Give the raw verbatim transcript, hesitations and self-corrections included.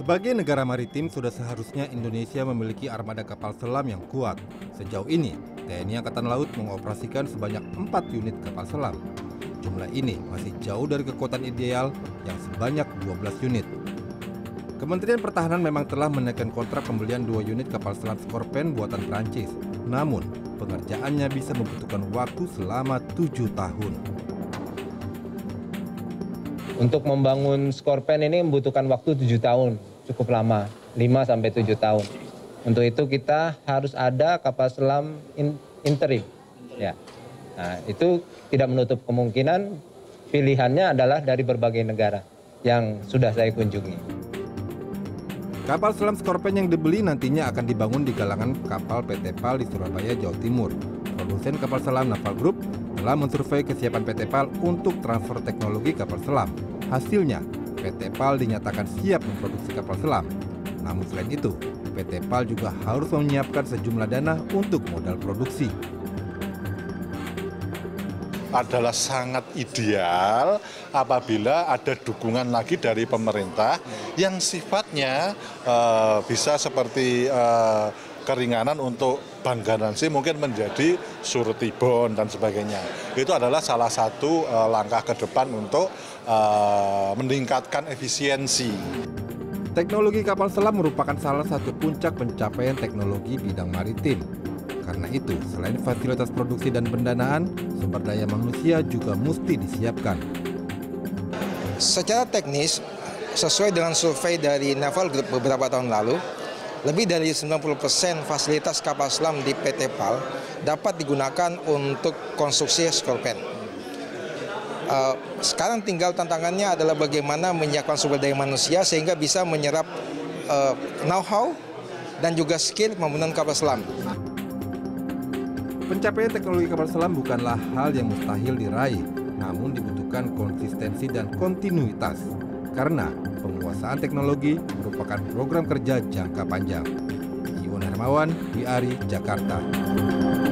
Sebagai negara maritim, sudah seharusnya Indonesia memiliki armada kapal selam yang kuat. Sejauh ini, T N I Angkatan Laut mengoperasikan sebanyak empat unit kapal selam. Jumlah ini masih jauh dari kekuatan ideal yang sebanyak dua belas unit. Kementerian Pertahanan memang telah menekan kontrak pembelian dua unit kapal selam Scorpene buatan Prancis. Namun, pengerjaannya bisa membutuhkan waktu selama tujuh tahun. Untuk membangun Scorpene ini membutuhkan waktu tujuh tahun, cukup lama, lima sampai tujuh tahun. Untuk itu kita harus ada kapal selam in interim. Ya. Nah, itu tidak menutup kemungkinan pilihannya adalah dari berbagai negara yang sudah saya kunjungi. Kapal selam Scorpene yang dibeli nantinya akan dibangun di galangan kapal P T PAL di Surabaya, Jawa Timur. Produsen kapal selam Naval Group telah mensurvei kesiapan P T PAL untuk transfer teknologi kapal selam. Hasilnya, P T PAL dinyatakan siap memproduksi kapal selam. Namun selain itu, P T PAL juga harus menyiapkan sejumlah dana untuk modal produksi. Adalah sangat ideal apabila ada dukungan lagi dari pemerintah yang sifatnya uh, bisa seperti uh, keringanan untuk bank garansi mungkin menjadi surti bond dan sebagainya. Itu adalah salah satu uh, langkah ke depan untuk uh, meningkatkan efisiensi. Teknologi kapal selam merupakan salah satu puncak pencapaian teknologi bidang maritim. Karena itu, selain fasilitas produksi dan pendanaan, sumber daya manusia juga mesti disiapkan. Secara teknis, sesuai dengan survei dari Naval Group beberapa tahun lalu, lebih dari sembilan puluh persen fasilitas kapal selam di P T PAL dapat digunakan untuk konstruksi Scorpene. Sekarang tinggal tantangannya adalah bagaimana menyiapkan sumber daya manusia sehingga bisa menyerap know-how dan juga skill pembangunan kapal selam. Pencapaian teknologi kapal selam bukanlah hal yang mustahil diraih, namun dibutuhkan konsistensi dan kontinuitas. Karena penguasaan teknologi merupakan program kerja jangka panjang. Iwan Hermawan, W R I, Jakarta.